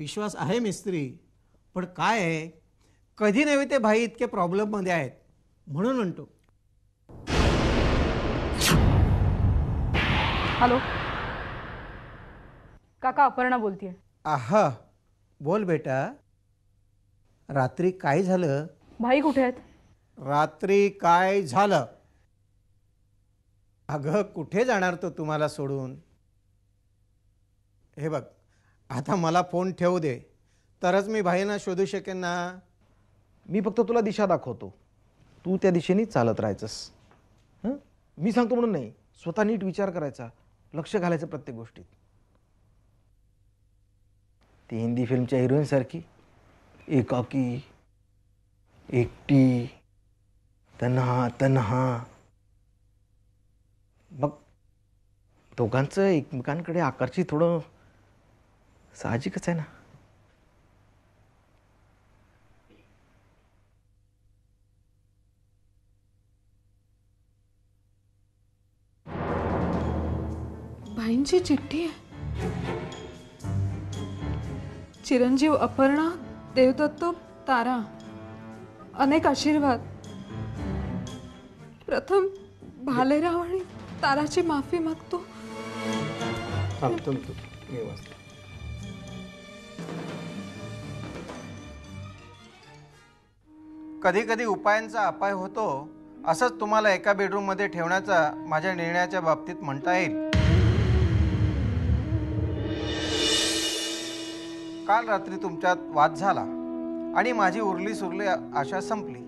विश्वास आहे मिस्त्री, पण काय आहे कधी नव्हे ते भाई इतके प्रॉब्लेम मध्ये आहेत म्हणून म्हणतो। हॅलो काका, अपर्णा बोलतीये। आहा बोल बेटा, रात्री काय झालं? भाई कुठे आहेत? रात्री काय झालं? अगं कुठे जाणार तो तुम्हाला सोडून? हे बघ आता मला फोन ठेवू दे तरच मी भाईंना शोधू शकेन ना। मी फक्त तुला दिशा दाखवतो, तू त्या दिशेने चालत राहायचंस। हं, मी सांगतो म्हणून नाही, स्वतः नीट विचार करायचा, लक्ष घालायचं प्रत्येक गोष्टीत। ती हिंदी फिल्मच्या हिरोईन सारखी एकाकी एकटी तन्हा तन्हा, मग दोघांचं एकमेकांकडे आकर्षित थोडं साहजिकच आहे ना। भाईंची चिठ्ठी आहे। चिरंजीव अपर्णा, देवदत्त, तारा, अनेक आशीर्वाद। प्रथम भालेराव आणि ताराची माफी मागतो। कधी कधी उपायांचा अपाय होतो, असंच तुम्हाला एका बेडरूम मध्ये ठेवण्याचा माझ्या निर्णयाच्या बाबतीत म्हणता येईल। काल रात्री तुमच्यात वाद झाला आणि माझी उरली सुरली आशा संपली,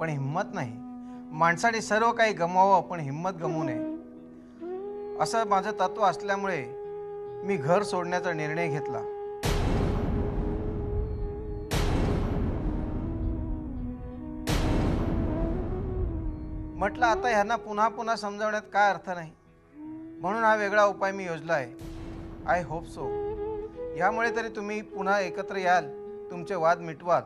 पण हिम्मत नाही। माणसाने सर्व काही गमवावं पण हिम्मत गमवू नये असं माझं तत्व असल्यामुळे मी घर सोडण्याचा निर्णय घेतला। म्हटलं आता ह्यांना पुन्हा पुन्हा समजावण्यात काय अर्थ नाही, म्हणून हा वेगळा उपाय मी योजला आहे। आय होप सो, यामुळे तरी तुम्ही पुन्हा एकत्र याल, तुमचे वाद मिटवाल।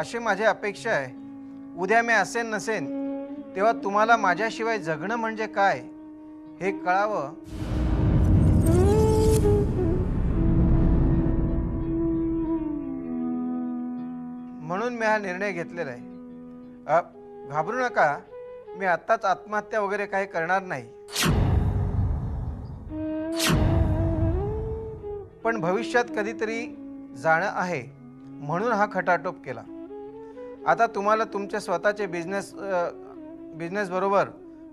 अशी माझी अपेक्षा आहे। उद्या मी असेन नसेन तेव्हा तुम्हाला माझ्याशिवाय जगणं म्हणजे काय हे कळावं। म्हणून मी हा निर्णय घेतलेला आहे। घाबरू नका, मी आत्ताच आत्महत्या वगैरे काही करणार नाही, पण भविष्यात कधीतरी जाणं आहे म्हणून हा खटाटोप केला। आता तुम्हाला तुमचे स्वतःचे बिझनेस बरोबर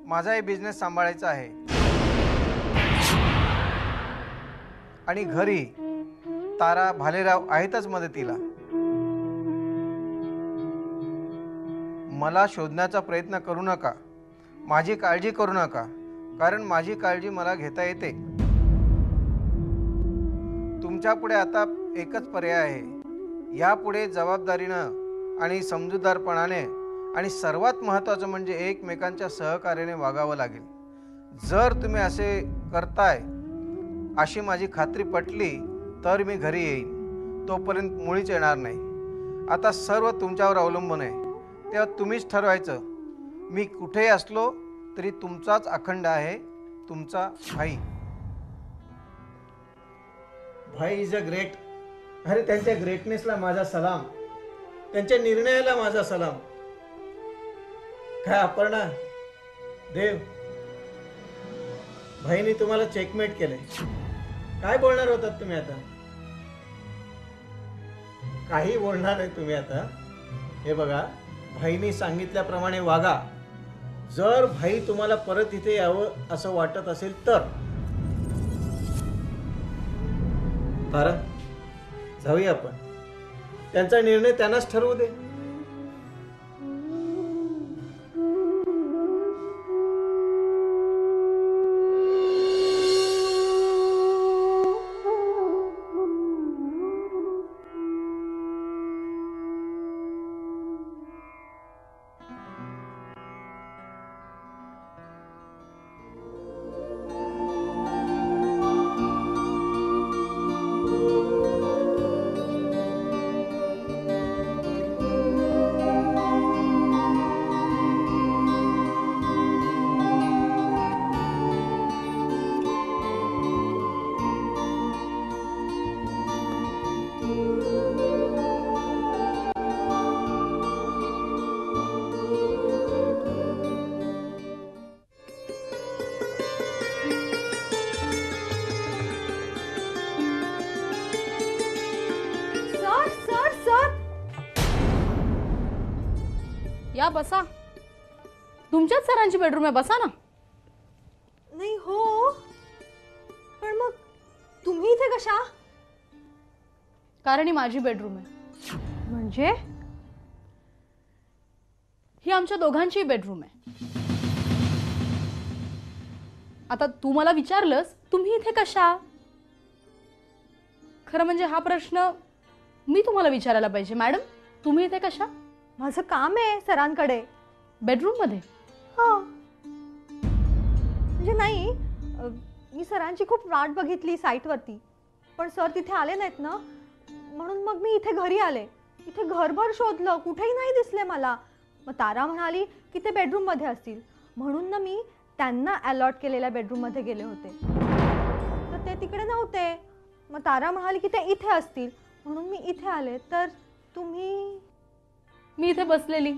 माझाही बिझनेस सांभाळायचा आहे, आणि घरी तारा भालेराव आहेतच मदतीला। मला शोधण्याचा प्रयत्न करू नका, माझी काळजी करू नका, कारण माझी काळजी मला घेता येते। तुमच्यापुढे आता एकच पर्याय आहे, यापुढे जबाबदारीनं आणि समजूतदारपणाने आणि सर्वात महत्त्वाचं म्हणजे एकमेकांच्या सहकार्याने वागावं लागेल। जर तुम्ही असे करताय अशी माझी खात्री पटली तर मी घरी येईन, तोपर्यंत मुळीच येणार नाही। आता सर्व तुमच्यावर अवलंबून आहे, तेव्हा तुम्हीच ठरवायचं। मी कुठेही असलो तरी तुमचाच अखंड आहे, तुमचा भाई। भाई इज अ ग्रेट। अरे त्यांच्या ग्रेटनेसला माझा सलाम, त्यांच्या निर्णयाला माझा सलाम। काय अपर्णा, देव, भाईने तुम्हाला चेकमेट केलंय। काय बोलणार होतात तुम्ही आता? काही बोलणार नाही तुम्ही आता। हे बघा, भाईने सांगितल्याप्रमाणे वागा। जर भाई तुम्हाला परत इथे यावं असं वाटत असेल तर तारा जाऊया आपण, त्यांचा निर्णय त्यांनाच ठरवू दे। बसा, तुमच्याच सरांची बेडरूम में बसा ना। नहीं हो, पण मग तुम्ही इथे कशा? कारण ही माझी बेडरूम आहे। म्हणजे ही आमच्या दोघांची बेडरूम आहे। आता तू मला विचारलंस तुम्ही इथे कशा, खरं म्हणजे हा प्रश्न मी तुम्हाला विचारायला पाहिजे। मॅडम तुम्ही इथे कशा? माझं काम आहे सरांकडे। बेडरूम मध्ये? हां, म्हणजे नाही, मी सरांची खूप वाट बघितली साइट वरती, पण सर तिथे आले नाहीत ना, म्हणून मग मी इथे घरी आले। इथे घरभर शोधलं, कुठेही नाही दिसले मला। मग तारा म्हणाली की ते बेडरूम मध्ये असतील, म्हणून ना मी त्यांना अलॉट केलेल्या बेडरूम मध्ये गेले होते, तर ते तिकडे नव्हते। मग तारा म्हणाली की ते इथे असतील, म्हणून मी इथे आले। तर तुम्ही? मी इथे बसलेली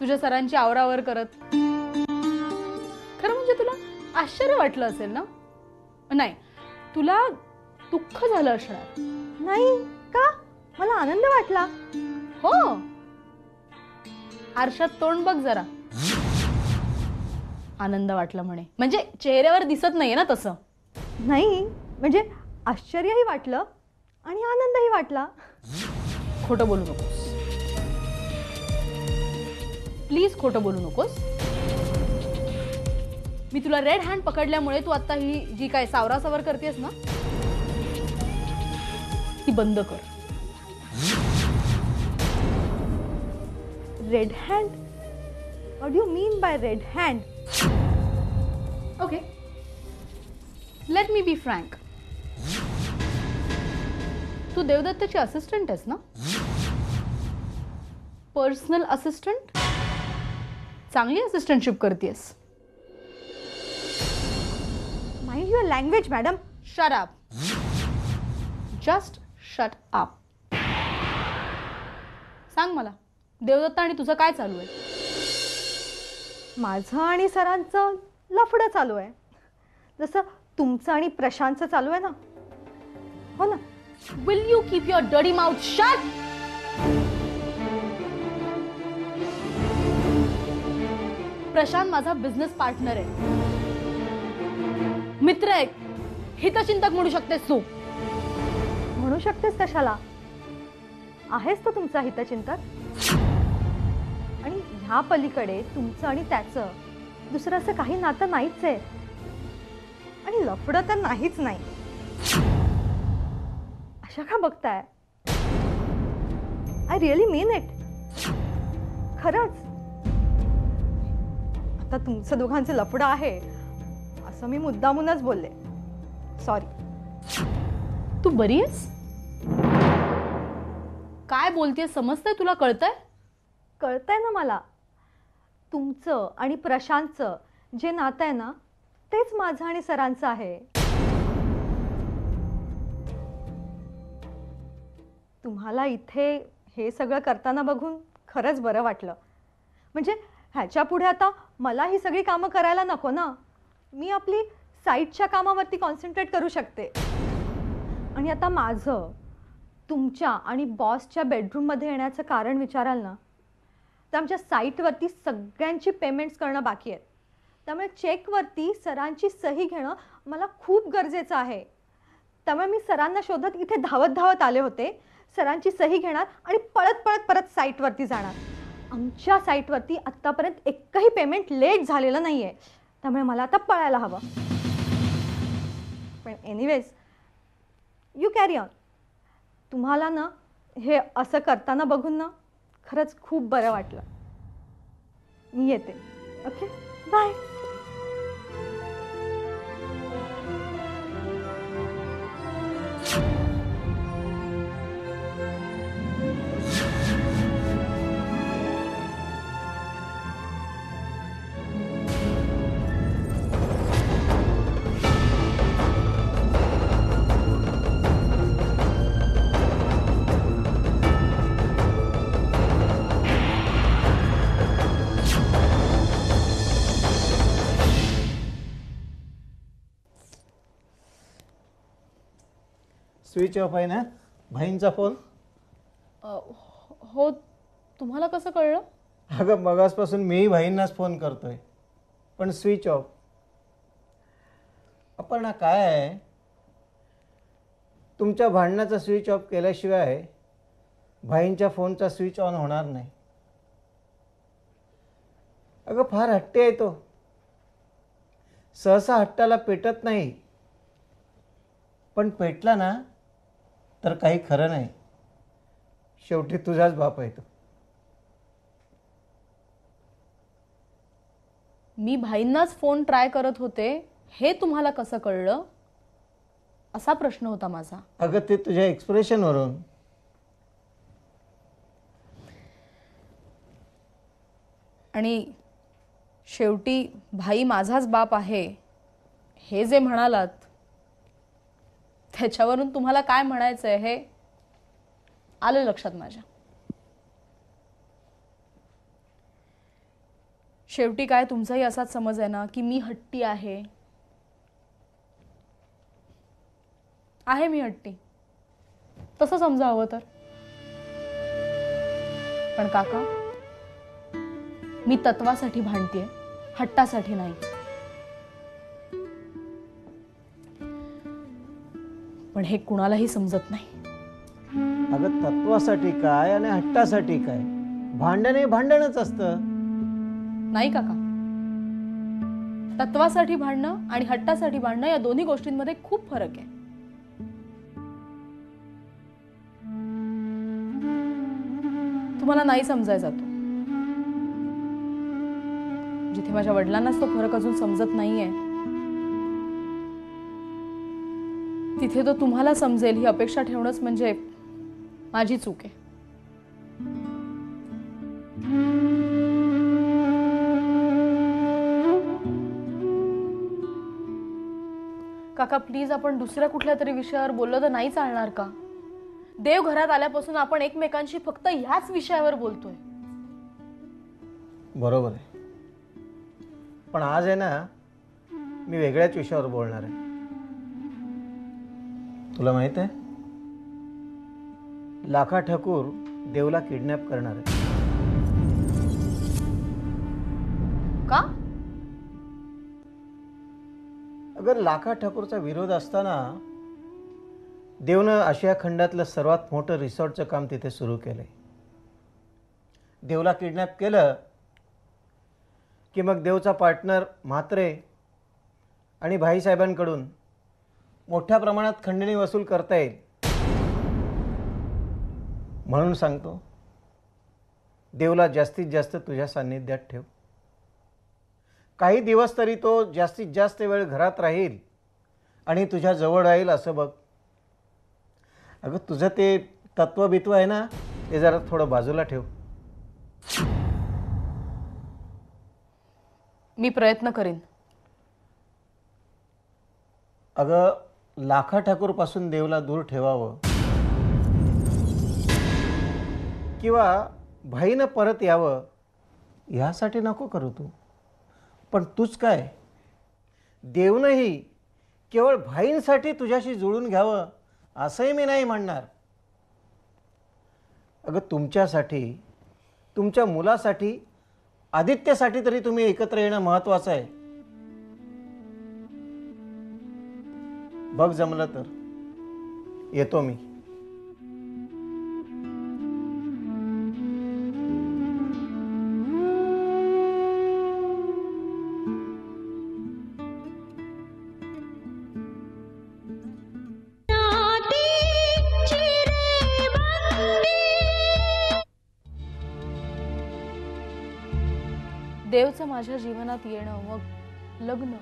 तुझ्या सरांची आवरावर करत। खरं म्हणजे तुला आश्चर्य वाटलं असेल ना? नाही, तुला दुःख झालं असणार। नाही का, मला आनंद वाटला। हो, आरशात तोंड बघ जरा, आनंद वाटला म्हणे। म्हणजे चेहऱ्यावर दिसत नाहीये ना तसं? नाही, म्हणजे आश्चर्यही वाटलं आणि आनंदही वाटला। खोटं बोलू नकोस प्लीज, खोटं बोलू नकोस। मी तुला रेड हँड पकडल्यामुळे तू आता ही जी काय सावरासावर करतेस ना, ती बंद कर। Red hand? What do you mean by red hand? Okay, let me be frank, तू देवदत्तची असिस्टंट आहेस ना? Personal assistant? चांगली असिस्टंटशिप करतेस। Mind your language madam. Shut up, just shut up. सांग मला, देवदत्त आणि तुझं काय चालू आहे? माझं आणि सरांचं लफडं चालू आहे, जसं तुमचं आणि प्रशांतचं चालू आहे ना। हो ना? Will you keep your dirty mouth shut? Prashant माझा बिझनेस पार्टनर आहे, मित्र आहे, हितचिंतक म्हणू शकतेस तू। म्हणू शकतेस कशाला, आहेस तो तुमचा हितचिंतक। आणि ह्या पलीकडे तुमचं आणि त्याचं दुसरं असं काही नातं नाहीच आहे, आणि लफडं तर नाहीच नाही। अशा का बघताय? आय रिअली मीन इट, खरंच। आता तुमचं दोघांचं लफडं आहे असं मी मुद्दामूनच बोलले, सॉरी। तू बरी आहेस? काय बोलतेय समजतंय तुला? कळतंय? कळतंय ना मला। तुमचं आणि प्रशांतचं जे नातं आहे ना, तेच माझं आणि सरांचं आहे। तुम्हाला इथे हे सगळं करताना बघून खरंच बरं वाटलं। म्हणजे ह्याच्या पुढे आता मला ही सगळी कामं करायला नको ना, मी आपली साईडच्या कामावरती कॉन्सन्ट्रेट करू शकते। आणि आता माझं तुमच्या आणि बॉसच्या बेडरूममध्ये येण्याचं कारण विचाराल ना, तर आमच्या साईटवरती सगळ्यांची पेमेंट्स करणं बाकी आहेत, त्यामुळे चेकवरती सरांची सही घेणं मला खूप गरजेचं आहे। त्यामुळे मी सरांना शोधत इथे धावत धावत आले होते। सरांची सही घेणार आणि पळत पळत परत साईटवरती जाणार। आमच्या साईटवरती आत्तापर्यंत एकही पेमेंट लेट झालेलं नाही आहे, त्यामुळे मला आता पळायला हवं। पण एनिवेज यू कॅरी ऑन। तुम्हाला ना हे असं करताना बघून ना खरंच खूप बरं वाटलं। मी येते, ओके बाय। स्विच ऑफ आहे ना भाईंचा फोन? हो, तुम्हाला कसं कळलं? अगं मगासपासून मीही भाईंनाच फोन करतोय पण स्विच ऑफ। अपर्णा काय आहे, तुमच्या भांडणाचा स्विच ऑफ केल्याशिवाय भाईंच्या फोनचा स्विच ऑन होणार नाही। अगं फार हट्टी आहे तो, सहसा हट्टाला पेटत नाही पण पेटला ना तर काही खरं नाही, शेवटी तुझाच बाप आहे तो। मी भाईंनाच फोन ट्राय करत होते हे तुम्हाला कसं कळलं असा प्रश्न होता माझा। अगं ते तुझ्या एक्सप्रेशनवरून। आणि शेवटी भाई माझाच बाप आहे हे जे म्हणालात त्याच्यावरून तुम्हाला काय म्हणायचं आहे हे आलं लक्षात माझ्या। शेवटी काय तुमचाही असाच समज आहे ना की मी हट्टी आहे। आहे मी हट्टी तसं समजा हवं तर, पण काका मी तत्वासाठी भांडतेय, हट्टासाठी नाही। पण हे कुणालाही समजत नाही। अगं तत्वासाठी काय आणि हट्टासाठी काय, भांडण हे भांडणच असतं। नाही काका, तत्वासाठी भांडणं आणि हट्टासाठी भांडणं या दोन्ही गोष्टींमध्ये खूप फरक आहे। तुम्हाला नाही समजायचा तो, जिथे माझ्या वडिलांनाच तो फरक अजून समजत नाहीये तिथे तो तुम्हाला समजेल ही अपेक्षा ठेवणंच म्हणजे माझी चूक आहे। काका प्लीज आपण दुसऱ्या कुठल्या तरी विषयावर बोललो तर नाही चालणार का? देव घरात आल्यापासून आपण एकमेकांशी फक्त ह्याच विषयावर बोलतोय। बरोबर आहे, पण आज आहे ना मी वेगळ्याच विषयावर बोलणार आहे। तुला माहित आहे लाखा ठाकूर देवला किडनॅप करणार आहे का? अगर लाखा ठाकूरचा विरोध असताना देवनं आशिया खंडातलं सर्वात मोठं रिसॉर्टचं काम तिथे सुरू केलंय। देवला किडनॅप केलं की मग देवचा पार्टनर म्हात्रे आणि भाई साहेबांकडून मोठ्या प्रमाणात खंडणी वसूल करता येईल म्हणून सांगतो, देवला जास्तीत जास्त तुझ्या सान्निध्यात ठेव। काही दिवस तरी तो जास्तीत जास्त वेळ घरात राहील आणि तुझ्या जवळ राहील असं बघ। अगं तुझं ते तत्वबित्व आहे ना ते जरा थोडं बाजूला ठेव। मी प्रयत्न करीन। अगं लाखा ठाकूर पासून देवला दूर ठेवावं किंवा भाईनं परत यावं ह्यासाठी नको करू तू, पण तूच काय देवनंही केवळ भाईंसाठी तुझ्याशी जुळून घ्यावं असंही मी नाही म्हणणार। अगं तुमच्यासाठी, तुमच्या मुलासाठी, आदित्यसाठी तरी तुम्ही एकत्र येणं महत्त्वाचं आहे। बघ जमलं तर येतो मी. देवचं माझ्या जीवनात येणं, मग लग्न,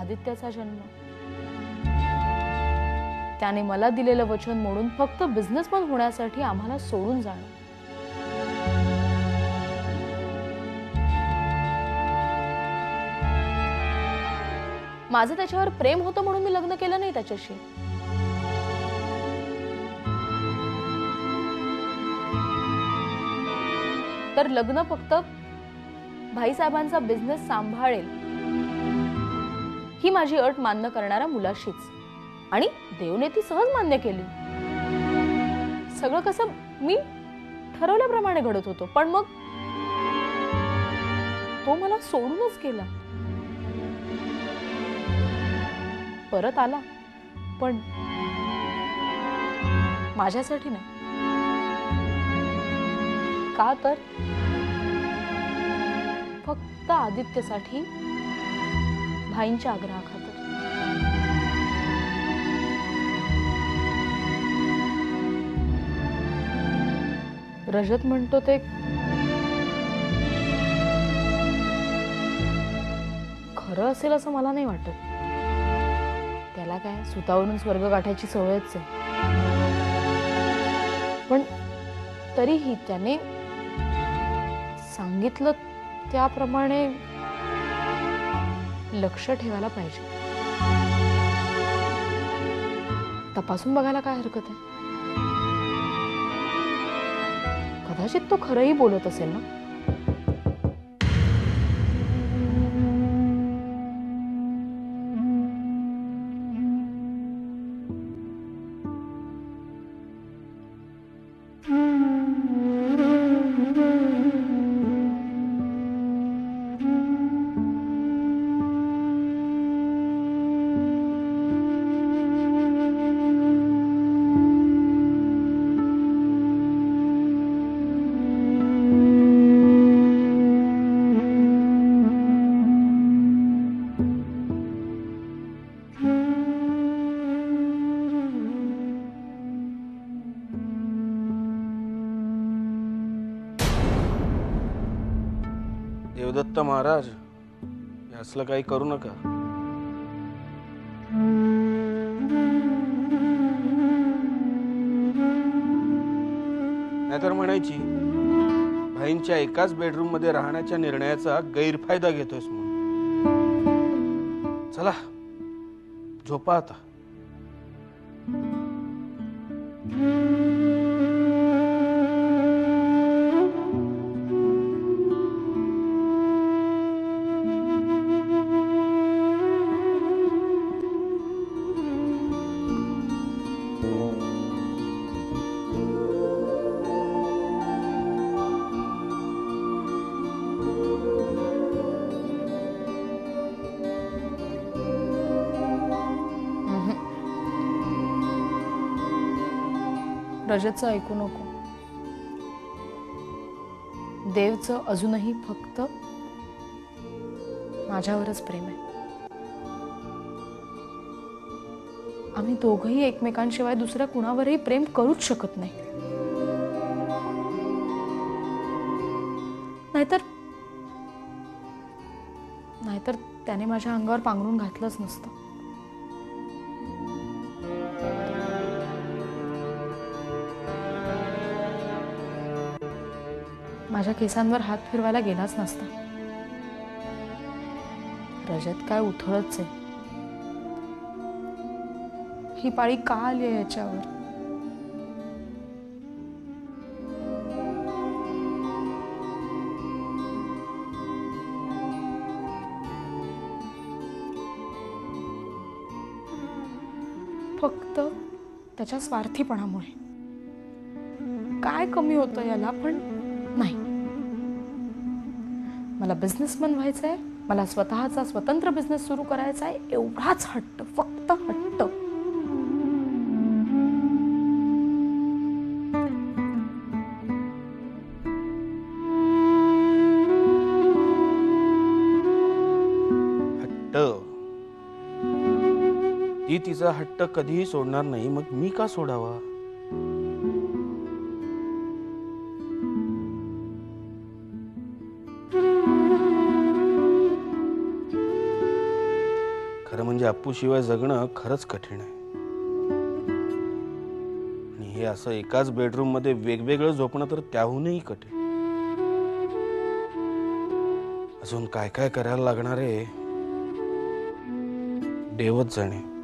आदित्याचा जन्म, त्याने मला दिलेलं वचन मोडून फक्त बिझनेसमॅन होण्यासाठी आम्हाला सोडून जाणं. माझं त्याच्यावर प्रेम होतं म्हणून मी लग्न केलं नाही त्याच्याशी. तर लग्न फक्त भाईसाहेबांचा बिझनेस सांभाळेल ही माझी अट मान्य करणाऱ्या मुलाशीच, आणि देवने ती सहज मान्य केली. सगळं कसं मी ठरवल्याप्रमाणे घडत होतो, पण मग तो मला सोडूनच गेला. परत आला पण माझ्यासाठी नाही, का तर फक्त आदित्यसाठी, भाईंच्या आग्रहाखाली. रजत म्हणतो ते खरं असेल असं मला नाही वाटत. त्याला काय सुतावरून स्वर्ग गाठायची सवयच आहे, पण तरीही त्याने सांगितलं त्याप्रमाणे लक्ष ठेवायला पाहिजे. तपासून बघायला काय हरकत आहे. तो खरं ही बोलत असेल ना. देवदत्त महाराज, असलं काही करू नका. नाहीतर म्हणायची भाईंच्या एकाच बेडरूम मध्ये राहण्याच्या निर्णयाचा गैरफायदा घेतोयस म्हणून. चला झोपा आता. रजतचं ऐकू नको. देवचं अजूनही फक्त माझ्यावरच प्रेम आहे. आम्ही दोघंही एकमेकांशिवाय दुसऱ्या कुणावरही प्रेम करूच शकत नाही. नाहीतर त्याने माझ्या अंगावर पांघरून घातलंच नसतं. माझ्या केसांवर हात फिरवायला गेलाच नसता. रजत काय उथळच आहे. ही पाळी का आली आहे याच्यावर? फक्त त्याच्या स्वार्थीपणामुळे. काय कमी होतं याला? पण नाही, मला बिझनेसमॅन व्हायचं आहे. मला स्वतःचा स्वतंत्र बिझनेस सुरू करायचा आहे. एवढाच हट्ट, फक्त हट्ट. ती तिचा हट्ट कधीही सोडणार नाही, मग मी का सोडावा? खरं म्हणजे अप्पूशिवाय जगणं खरंच कठीण आहे. आणि हे असं एकाच बेडरूम मध्ये वेगवेगळं झोपणं तर त्याहूनही कठीण. अजून काय काय करायला लागणार आहे देवच जाणे.